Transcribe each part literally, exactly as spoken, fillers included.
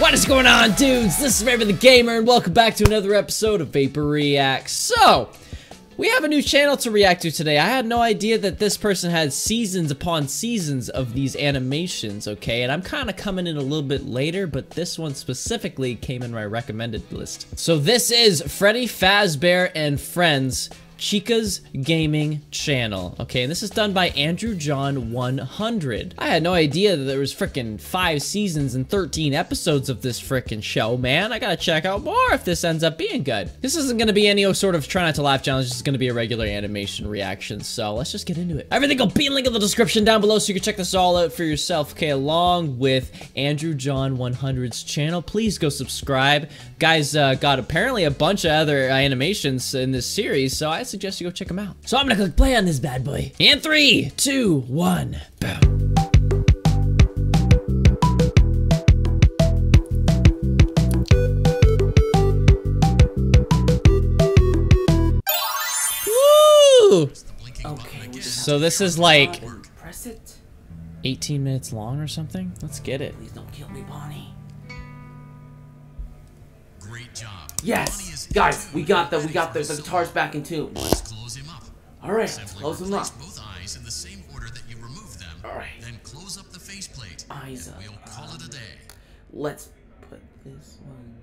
What is going on, dudes? This is Raven the Gamer, and welcome back to another episode of Vapor Reacts. So, we have a new channel to react to today. I had no idea that this person had seasons upon seasons of these animations, okay? And I'm kind of coming in a little bit later, but this one specifically came in my recommended list. So this is Freddy Fazbear and Friends, Chica's Gaming Channel. Okay, and this is done by Andrew John one hundred. I had no idea that there was freaking five seasons and thirteen episodes of this freaking show, man. I gotta check out more if this ends up being good. This isn't gonna be any sort of try not to laugh challenge. This is gonna be a regular animation reaction, so let's just get into it. Everything will be linked in the description down below so you can check this all out for yourself, okay, along with Andrew John one hundred's channel. Please go subscribe. Guys uh, got apparently a bunch of other animations in this series, so I suggest you go check them out. So I'm gonna click play on this bad boy. And three, two, one, boom. Woo! Okay, so this is like eighteen minutes long or something. Let's get it. Please don't kill me, Bonnie. Great job. Yes. Guys, we got the we got the, the guitars back in tune. Just close him up. All right, close them up. Both eyes in the same order that you remove them. All right. Then close up the faceplate. Eyes up. We'll call it a day. Let's put this one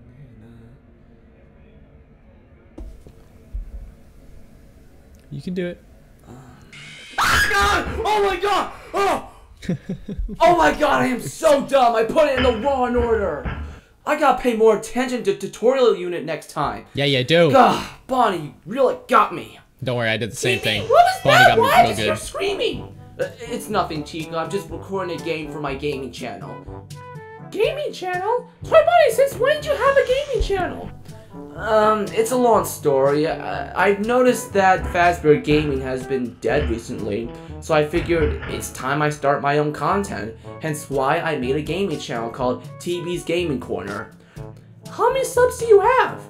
in. You can do it. Uh, ah, oh my god! Oh! Oh my god! I am so dumb. I put it in the wrong order. I gotta pay more attention to tutorial unit next time. Yeah, yeah, do. Ugh, Bonnie, you really got me. Don't worry, I did the same thing. What was Bonnie that? Got Why me is good. Screaming? Uh, it's nothing, Chico. I'm just recording a game for my gaming channel. Gaming channel? Toy Bonnie, since when do you have a gaming channel? Um, it's a long story. I, I've noticed that Fazbear Gaming has been dead recently, so I figured it's time I start my own content, hence why I made a gaming channel called T B's Gaming Corner. How many subs do you have?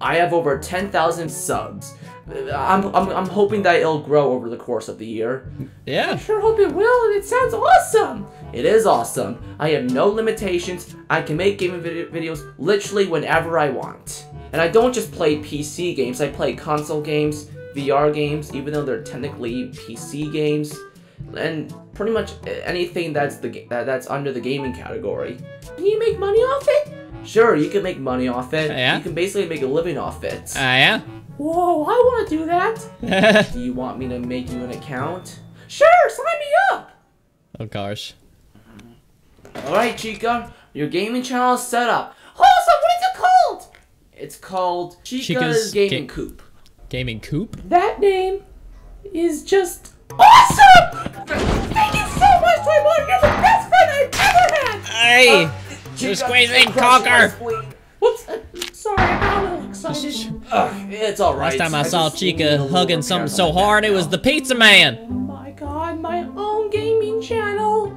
I have over ten thousand subs. I'm, I'm, I'm hoping that it'll grow over the course of the year. Yeah. I sure hope it will, and it sounds awesome! It is awesome. I have no limitations. I can make gaming vid videos literally whenever I want. And I don't just play P C games, I play console games, V R games, even though they're technically P C games, and pretty much anything that's the that, that's under the gaming category. Can you make money off it? Sure, you can make money off it. Uh, yeah? You can basically make a living off it. Ah, uh, yeah? Whoa, I want to do that! Do you want me to make you an account? Sure, sign me up! Oh gosh. Alright, Chica, your gaming channel is set up. Awesome, what is it called? It's called Chica's, Chica's Gaming Ga Coop. Gaming Coop? That name is just awesome! Thank you so much, Toymon! You're the best friend I've ever had! Hey! Uh, you're squeezing Conker! Whoops! Uh, sorry, I got a little excited. Ugh, it's alright. Last time I, I saw Chica hugging something so hard, it was the Pizza Man! Oh my god, my own gaming channel!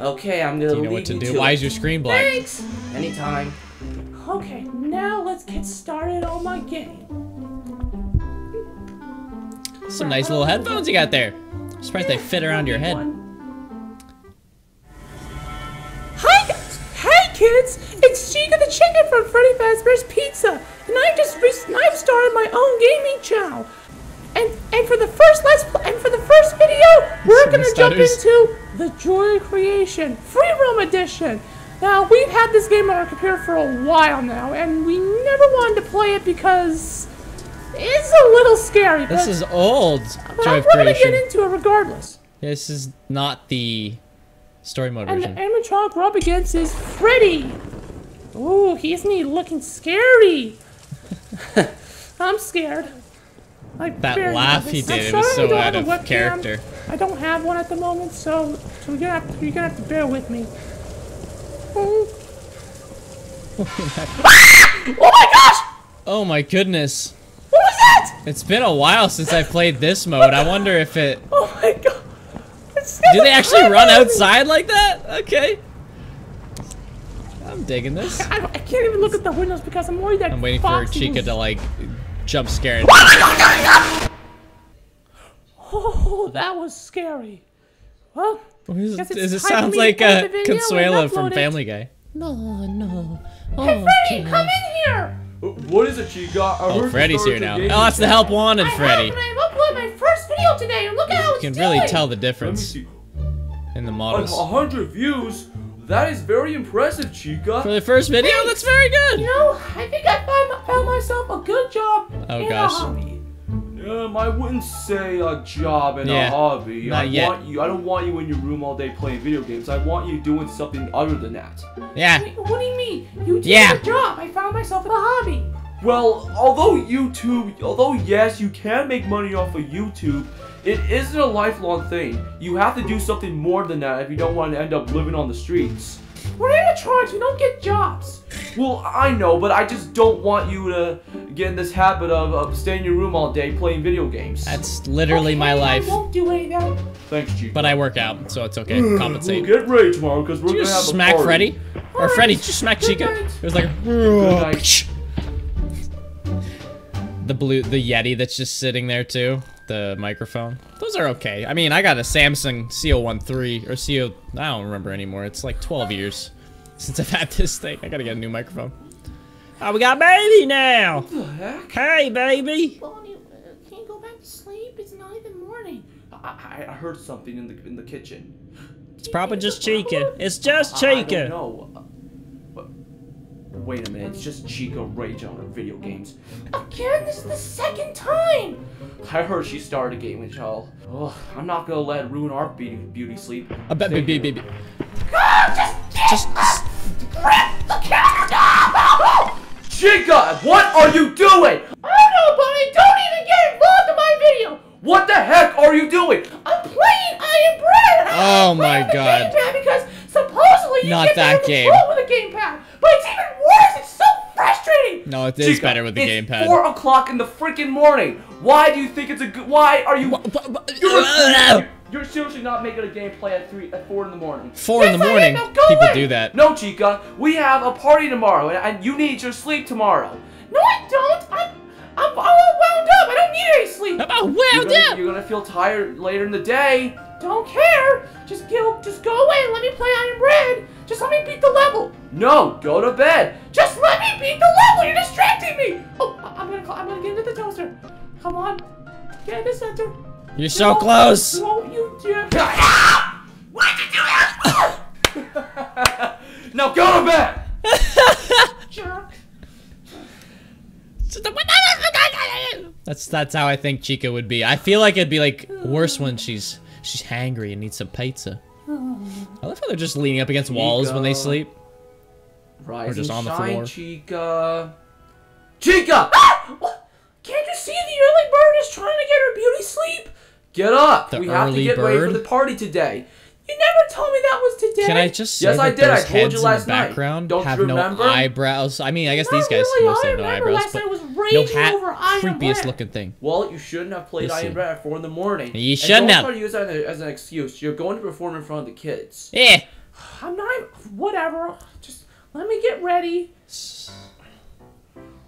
Okay, I'm gonna leave you to it. Do you know what to do? Why is your screen black? Thanks! Anytime. Okay, now let's get started on my game. Some nice little headphones you got there. I'm surprised they fit around your head. Hi, guys. Hi, kids! It's Chica the Chicken from Freddy Fazbear's Pizza, and I just I've started my own gaming channel. And and for the first let's and for the first video, we're Some gonna stutters. jump into the Joy of Creation Free Room Edition. Now, we've had this game on our computer for a while now, and we never wanted to play it because it's a little scary. But this is old. But I'm going to get into it regardless. This is not the story mode and version. And the animatronic we're up against is Freddy. Ooh, isn't he looking scary? I'm scared. I that laugh he did, it was so out of character. I don't have one at the moment, so, so you're going to you're gonna have to bear with me. Ah! Oh my gosh! Oh my goodness. What was that? It's been a while since I played this mode. I wonder if it... Oh my god. Do they actually run outside like that? Okay. I'm digging this. I, I can't even look at the windows because I'm worried that I'm waiting for Chica to like jump scare. Oh, that was scary. Well, is, is it sounds like a Consuelo from Family Guy. No, no. Oh, hey, Freddy, God. Come in here! What is it you got? I oh, Freddy's here now. Oh, that's the help wanted, I Freddy. Have, I uploaded my first video today, and look at how it's doing! You can really tell the difference in the models. A hundred views? That is very impressive, Chica. For the first video, Thanks. That's very good. You know, I think I found, found myself a good job. Oh and gosh. A hobby. Um, I wouldn't say a job and yeah. a hobby. Not I yet. want you. I don't want you in your room all day playing video games. I want you doing something other than that. Yeah. Wait, what do you mean? You did yeah. a job. I found myself a hobby. Well, although YouTube, although yes, you can make money off of YouTube. It isn't a lifelong thing. You have to do something more than that if you don't want to end up living on the streets. We're animatronics, we don't get jobs. Well, I know, but I just don't want you to get in this habit of, of staying in your room all day playing video games. That's literally okay, my life. I won't do any of that. Thanks, Chica. But I work out, so it's okay. Compensate. We'll get ready tomorrow because we're going to have a smack party. Freddy? All or right. Freddy, just smack Good Chica. Night. It was like a... The blue, the Yeti that's just sitting there too. The microphone. Those are okay. I mean, I got a Samsung C O thirteen or C O... I don't remember anymore. It's like twelve years since I've had this thing. I gotta get a new microphone. Oh, we got baby now! What the heck? Hey, baby! Bonnie, can you go back to sleep? It's not even morning. I, I heard something in the in the kitchen. It's probably just Chica. It's just Chica! No. Wait a minute, it's just Chica rage on her video games. Again, this is the second time! I heard she started a gaming channel. Ugh, I'm not gonna let it ruin our beauty, beauty sleep. A baby, baby, baby. Just, just, just. Rip the camera! Chica, what are you doing? I don't know, buddy. Don't even get involved in my video. What the heck are you doing? I'm playing I Am Bread. Oh my God. Because supposedly you not that game. With a gamepad. But it's even worse, it's so frustrating! No, it is Chica, better with the gamepad. It's four o'clock in the freaking morning! Why do you think it's a good- why are you- you're, you're seriously not making a gameplay at three- at four in the morning. Four yes, in the morning? No, people away. Do that. No, Chica, we have a party tomorrow, and, and you need your sleep tomorrow. No, I don't! I'm- I'm all wound up! I don't need any sleep! I'm all wound you're gonna, up! You're gonna feel tired later in the day. Don't care! Just go, just go away and let me play Iron Bread! Just let me beat the level! No, go to bed! Just let me beat the level! You're distracting me! Oh, I'm gonna call, I'm gonna get into the toaster. Come on. Get in the center. You're no, so close! Won't you do ah! What did you ask for? Now go to bed! Jerk. That's that's how I think Chica would be. I feel like it'd be like worse when she's She's hangry and needs some pizza. Oh. I love how they're just leaning up against Chica. Walls when they sleep. Rise or just on the shine, floor. Chica! Chica! Ah! What? Can't you see the early bird is trying to get her beauty sleep? Get up! The we have to get bird? Ready for the party today. You never told me that was today. Can I just say yes, that I did. Those I told heads you last in the background night. Don't have no eyebrows? I mean, I guess Not these guys really. Mostly have no eyebrows, but I was no hat, over creepiest looking thing. Well, you shouldn't have played Iron Bread at four in the morning. You shouldn't have. Don't try to use that as an excuse. You're going to perform in front of the kids. Yeah. I'm not. Whatever. Just let me get ready.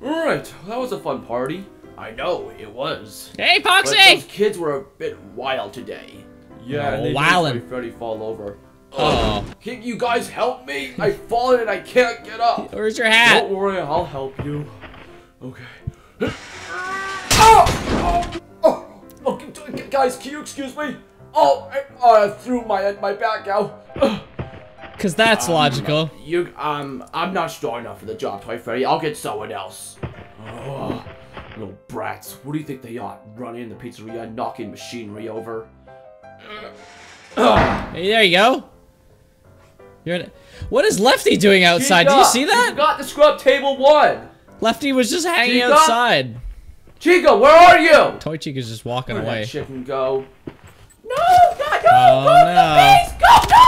All right. That was a fun party. I know it was. Hey, Foxy. But those kids were a bit wild today. Yeah, and they made Freddy fall over. Oh. Can you guys help me? I've fallen and I can't get up. Where's your hat? Don't worry, I'll help you. Okay. Oh! Oh! Oh! Guys, can you excuse me? Oh, I uh, threw my my back out. Cause that's um, logical. You um, I'm not strong enough for the job, toy Freddy. I'll get someone else. Oh, little brats. What do you think they are? Running the pizzeria, knocking machinery over. Hey, there you go. You're in what is Lefty doing outside? Chica, did you see that? You got the scrub table one. Lefty was just hanging Chica? Outside. Chica, where are you? Toy Chica's just walking where away. That chicken go. No, God, no, oh, go to no. the base, go, no!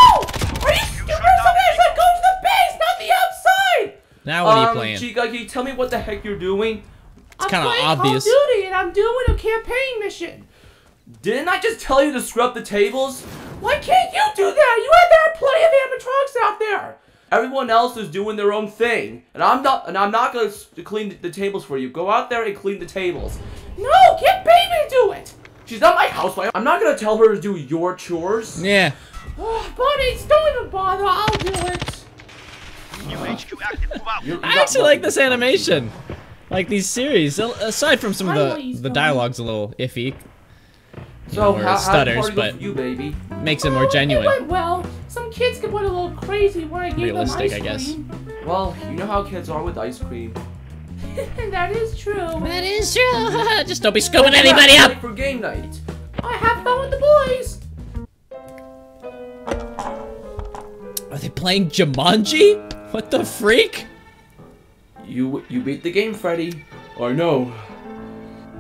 Are you stupid? Somebody said go to the base, not the outside. Now what um, are you playing? Chica, can you tell me what the heck you're doing? It's kind of obvious. I'm playing Call of Duty, and I'm doing a campaign mission. Didn't I just tell you to scrub the tables? Why can't you do that? You have there are plenty of animatronics out there. Everyone else is doing their own thing, and I'm not. And I'm not going to clean the tables for you. Go out there and clean the tables. No, get baby to do it. She's not my housewife. I'm not going to tell her to do your chores. Yeah. Oh, buddy, don't even bother. I'll do it. I actually like this animation. Like these series, aside from some of the the dialogue's a little iffy, so or stutters, but you, baby? Makes it more genuine. It went well, some kids could went a little crazy when I gave realistic, them ice cream. I guess. Well, you know how kids are with ice cream. That is true. That is true. Just don't be scooping anybody up for game night. I have fun with the boys. Are they playing Jumanji? What the freak? You you beat the game, Freddy. Or no.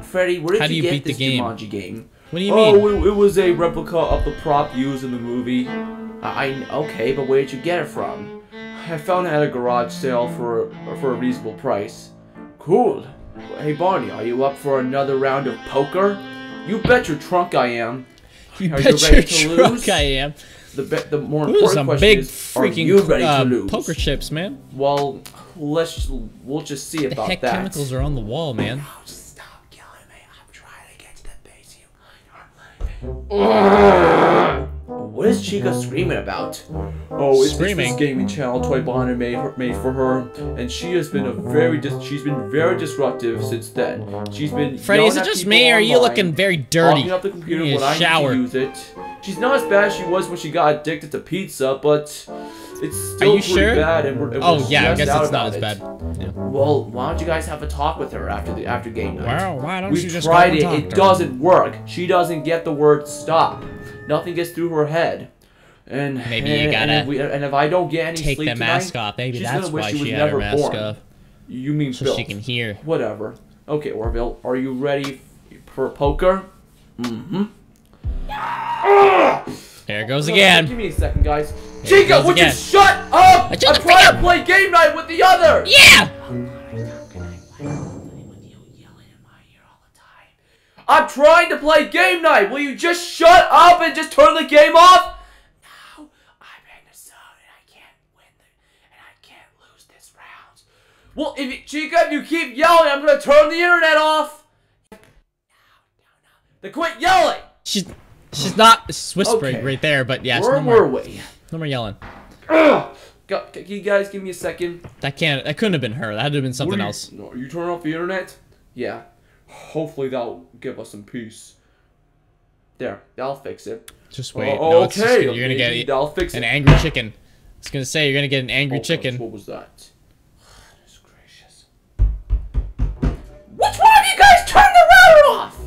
Freddy, where did How do you, you get beat this the game? Jumanji game? What do you oh, mean? Oh, it, it was a replica of the prop used in the movie. I okay, but where did you get it from? I found it at a garage sale for for a reasonable price. Cool. Hey Barney, are you up for another round of poker? You bet your trunk I am. You are bet you ready your to trunk lose? I am. The be the more Ooh, important question big is, freaking, are you ready uh, to lose? Poker chips, man. Well, let's just, we'll just see the about heck that. Chemicals are on the wall, man. Oh, stop killing me! I'm trying to get to the base. You. What is Chica screaming about? Oh, it's this gaming channel Toy Bonner made her, made for her, and she has been a very dis she's been very disruptive since then. She's been. Freddy, is it just me, or are you looking very dirty? Locking up the computer when I need to use it. She's not as bad as she was when she got addicted to pizza, but it's still pretty sure? bad. And we're, and oh we're yeah, I guess it's not as bad. Yeah. Well, why don't you guys have a talk with her after the after game night? Well, why don't we you just tried it? It doesn't work. She doesn't get the word stop. Nothing gets through her head. And maybe and, you gotta. And if, we, and if I don't get any take sleep the mask tonight, off. Maybe she's that's gonna wish why she, she was had never her mask born. Off. You mean so built. She can hear? Whatever. Okay, Orville, are you ready for poker? Mm-hmm. There it goes no, again. Give me a second, guys. There Chica, would again. you shut up? I'm trying to play game night with the other. Yeah. I'm trying to play game night. Will you just shut up and just turn the game off? No, I'm in the zone and I can't win the, and I can't lose this round. Well, if you, Chica, if you keep yelling, I'm gonna turn the internet off. No, no, no. Then quit yelling. She's she's not she's whispering okay. right there, but yeah, where no more, were we? No more yelling. Ugh. Can you guys give me a second? That can't. That couldn't have been her. That would have been something you, else. No, are you turning off the internet? Yeah. Hopefully that'll give us some peace. There, that'll fix it. Just wait. Uh, no, okay. It's just, you're gonna get a, that'll fix an it. angry chicken. I was gonna say you're gonna get an angry oh, chicken. What was that? Goodness gracious. Which one of you guys turned the router off?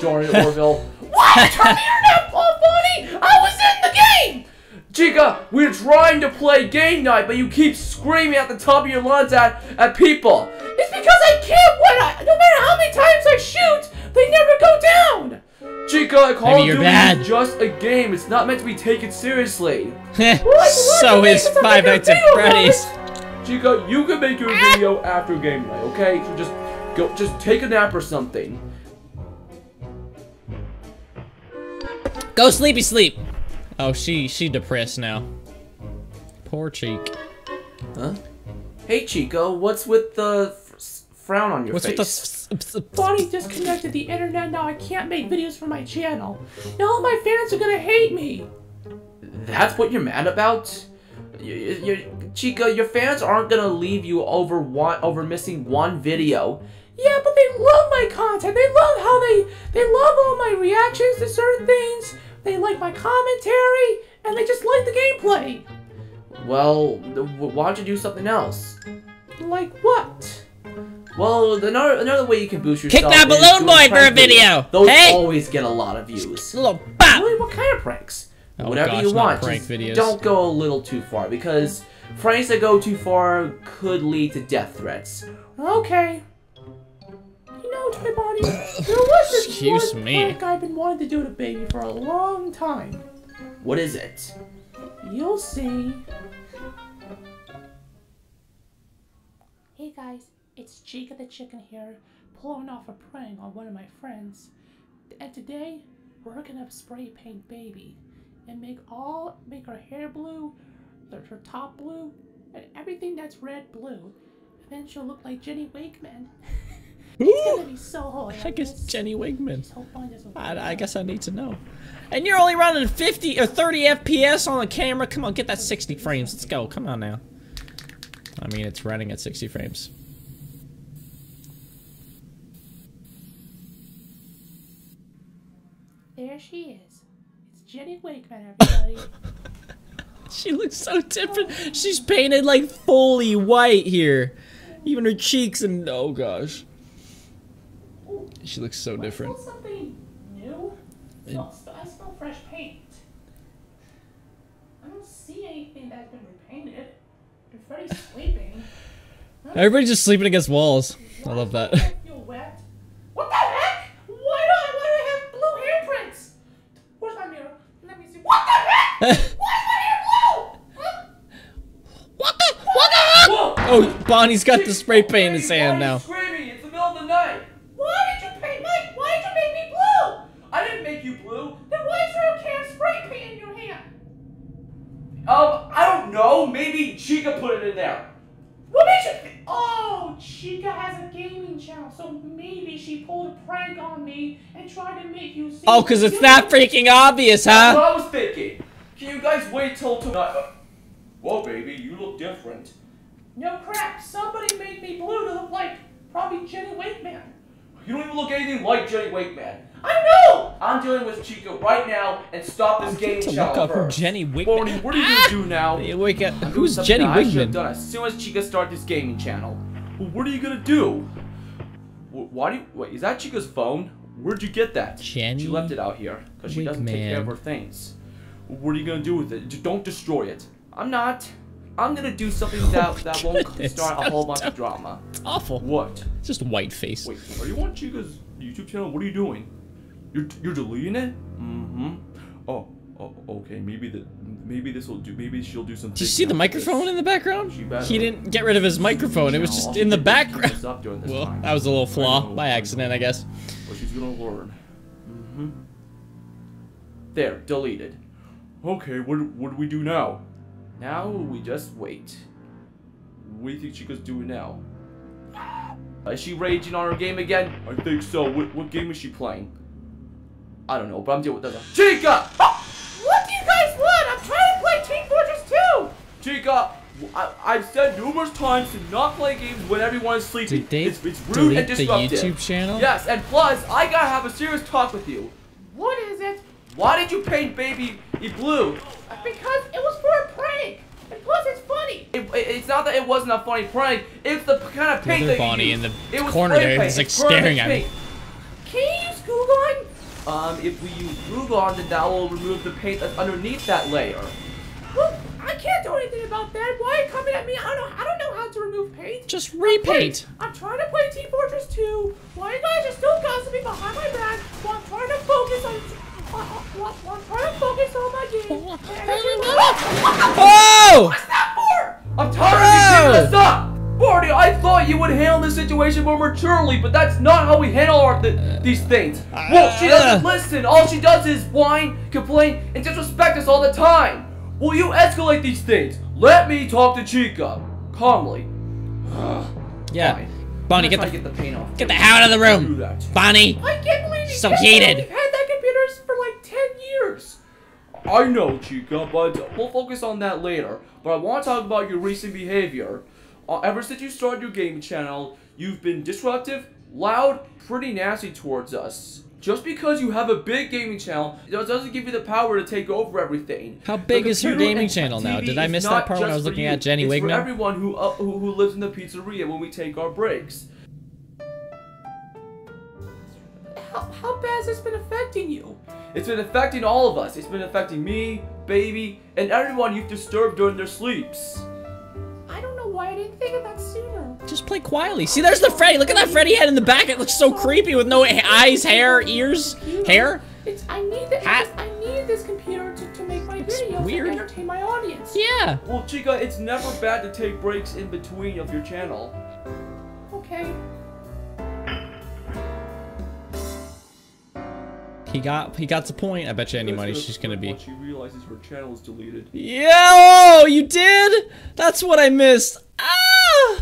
Darn it, Orville. Why turn the internet off, Bonnie? I was in the game! Chica, we're trying to play game night, but you keep screaming at the top of your lungs at, at people. It's because I can't win. I, no matter how many times I shoot, they never go down. Chica, Call of Duty is just a game. It's not meant to be taken seriously. Well, so is Five Nights at Freddy's. Chica, you can make your video after game night, okay? So just go, just take a nap or something. Go sleepy sleep. Oh, she she depressed now. Poor Cheek. Huh? Hey, Chico, what's with the frown on your what's face? What's with the? Bonnie disconnected the internet. Now I can't make videos for my channel. Now all my fans are gonna hate me. That's what you're mad about? You, you, Chico, your fans aren't gonna leave you over one over missing one video. Yeah, but they love my content. They love how they they love all my reactions to certain things. They like my commentary, and they just like the gameplay. Well, why don't you do something else? Like what? Well, another another way you can boost yourself. Kick that balloon boy for a video. Those hey? always get a lot of views. Little bop. Really, what kind of pranks? Oh, Whatever gosh, you want. Just videos. Don't go a little too far because pranks that go too far could lead to death threats. Okay. Toy Bonnie, there was this Excuse one me. prank I've been wanting to do to Baby for a long time. What is it? You'll see. Hey guys, it's Chica the Chicken here, pulling off a prank on one of my friends. And today, we're gonna spray paint Baby and make all make her hair blue, her top blue, and everything that's red blue. And then she'll look like Jenny Wakeman. It's gonna be so hard. Heck, it's Jenny Wakeman. I, I guess I need to know. And you're only running fifty or thirty F P S on the camera. Come on, get that sixty frames. Let's go. Come on now. I mean, it's running at sixty frames. There she is. It's Jenny Wakeman, everybody. She looks so different. She's painted like fully white here. Even her cheeks and oh gosh. She looks so different. Something new? I smell fresh paint. I don't see anything that's been repainted. Freddy's sleeping. Everybody's just sleeping against walls. I love that. What the heck? Why do I want to have blue handprints? Where's my mirror? Let me see. What the heck? Oh, Bonnie's got the spray paint in his hand now. Screaming. It's the middle of the night. Why did you paint my? Why did you make me blue? I didn't make you blue. Then why is there a can of spray paint in your hand? Um, I don't know. Maybe Chica put it in there. What made you? Oh, Chica has a gaming channel, so maybe she pulled a prank on me and tried to make you see. Oh, because it's not freaking obvious, huh? That's what I was thinking. Can you guys wait till tonight? Uh, whoa, baby, you look different. No crap, somebody made me blue to look like probably Jenny Wakeman. You don't even look anything like Jenny Wakeman. I know! I'm dealing with Chica right now and stop this game challenge. Look up who Jenny Wakeman. Bonnie, what are you gonna do now? Wake up. Who's Jenny Wakeman? I should have done as soon as Chica started this gaming channel. Well, what are you gonna do? Why do you, wait, is that Chica's phone? Where'd you get that? Jenny she left it out here because she Wakeman. doesn't take care of her things. What are you gonna do with it? Don't destroy it. I'm not. I'm gonna do something that oh that won't goodness. start a whole bunch of drama. It's awful. What? It's just white face. Wait, are you on Chica's YouTube channel? What are you doing? You're you're deleting it? Mm-hmm. Oh, oh, okay. Maybe the maybe this will do. Maybe she'll do something. Did you see the microphone this. in the background? He didn't get rid of his microphone. It was just in the background. Well, that was a little flaw by accident, I guess. Well, she's gonna learn. Mm-hmm. There, deleted. Okay. What what do we do now? Now we just wait. What do you think Chica's doing now? Is she raging on her game again? I think so. What, what game is she playing? I don't know, but I'm dealing with that. Chica! Oh, what do you guys want? I'm trying to play Team Fortress two! Chica, I, I've said numerous times to not play games when everyone is sleeping. Did they it's, it's rude and disruptive. The YouTube channel? Yes, and plus, I gotta have a serious talk with you. What is it? Why did you paint baby blue? Because it was for a prank. And plus, it's funny. It, it, it's not that it wasn't a funny prank. It's the kind of paint that Bonnie in the it corner there is like staring at me. Can you use glue gun? Um, if we use glue gun, then that will remove the paint that's underneath that layer. Well, I can't do anything about that. Why are you coming at me? I don't know. I don't know how to remove paint. Just repaint. I'm, I'm trying to play Team Fortress two. Why are you guys just still gossiping behind my back? While I'm trying to focus on. I'm trying to focus on my game. Oh! What's that for? I'm tired of you giving this up! Marty, I thought you would handle this situation more maturely, but that's not how we handle our th these things. Well, she doesn't listen. All she does is whine, complain, and disrespect us all the time. Will you escalate these things? Let me talk to Chica. Calmly. Yeah. Fine. Bonnie, get the, get the paint off. Get the hell out of the room. Bonnie. I can't believe you. So heated. I know, Chica, but we'll focus on that later. But I want to talk about your recent behavior. Uh, ever since you started your gaming channel, you've been disruptive, loud, pretty nasty towards us. Just because you have a big gaming channel doesn't give you the power to take over everything. How big is your gaming channel now? Did I miss that part when I was looking at Jenny Wakeman? It's for everyone who, uh, who, who lives in the pizzeria when we take our breaks. How, how bad has this been affecting you? It's been affecting all of us. It's been affecting me, baby, and everyone you've disturbed during their sleeps. I don't know why I didn't think of that sooner. Just play quietly. See, there's the Freddy. Look at that Freddy head in the back. It looks so creepy with no eyes, hair, ears, hair. It's, I need the, I, I need this computer to, to make my videos weird. and entertain my audience. Yeah. Well, Chica, it's never bad to take breaks in between of your channel. Okay. He got he got the point. I bet you any money she's gonna be. She realizes her channel is deleted. Yeah, oh, you did? That's what I missed. Ah!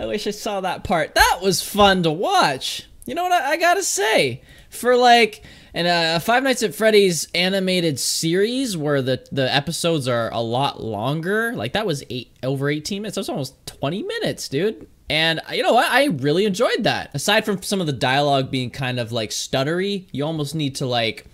I wish I saw that part. That was fun to watch. You know what I, I gotta say? For like, and uh, Five Nights at Freddy's animated series where the, the episodes are a lot longer, like that was eight over eighteen minutes. That was almost twenty minutes, dude. And you know what? I really enjoyed that. Aside from some of the dialogue being kind of like stuttery, you almost need to like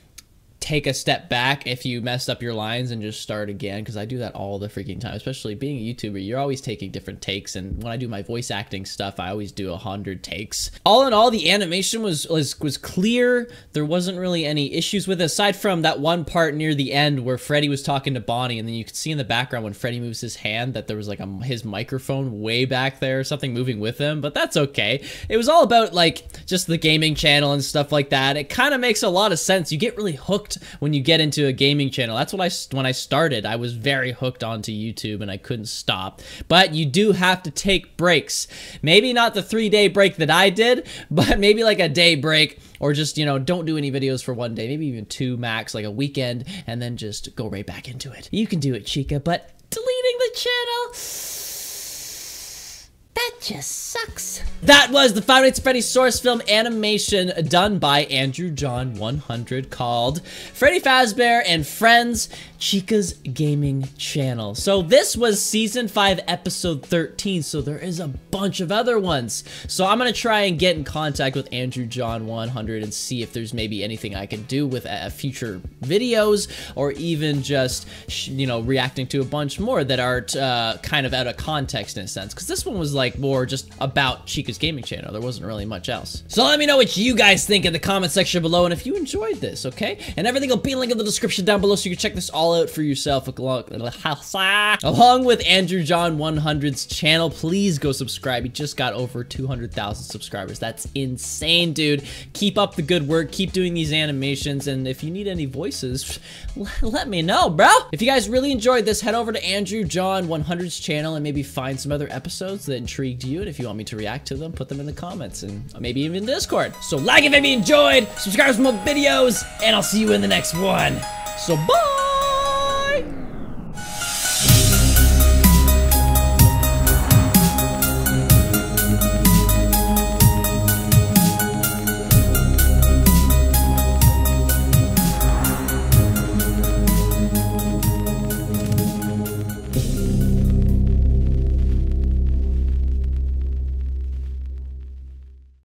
take a step back if you messed up your lines and just start again, because I do that all the freaking time. Especially being a YouTuber, you're always taking different takes, and when I do my voice acting stuff, I always do a hundred takes. All in all, the animation was, was was clear. There wasn't really any issues with it, aside from that one part near the end where Freddy was talking to Bonnie, and then you could see in the background when Freddy moves his hand that there was like a, his microphone way back there or something moving with him, but that's okay. It was all about like just the gaming channel and stuff like that. It kind of makes a lot of sense. You get really hooked when you get into a gaming channel. That's what I when I started, I was very hooked onto YouTube and I couldn't stop. But you do have to take breaks. Maybe not the three day break that I did, but maybe like a day break, or just, you know, don't do any videos for one day, maybe even two max, like a weekend, and then just go right back into it. You can do it, Chica, but deleting the channel, that just sucks. That was the Five Nights at Freddy's source film animation done by Andrew John one hundred called Freddy Fazbear and Friends, Chica's Gaming Channel. So this was season five, episode thirteen. So there is a bunch of other ones. So I'm gonna try and get in contact with Andrew John one hundred and see if there's maybe anything I can do with uh, future videos, or even just, you know, reacting to a bunch more that aren't uh, kind of out of context in a sense. Because this one was like, Like more just about Chica's Gaming Channel. There wasn't really much else. So let me know what you guys think in the comment section below, and if you enjoyed this, okay? And everything will be linked in the description down below, so you can check this all out for yourself along, along with Andrew John one hundred's channel. Please go subscribe. He just got over two hundred thousand subscribers. That's insane, dude. Keep up the good work. Keep doing these animations, and if you need any voices, let me know, bro. If you guys really enjoyed this, head over to Andrew John one hundred's channel and maybe find some other episodes that intrigued you, and if you want me to react to them, put them in the comments and maybe even Discord. So like if you enjoyed, subscribe for more videos, and I'll see you in the next one. So bye!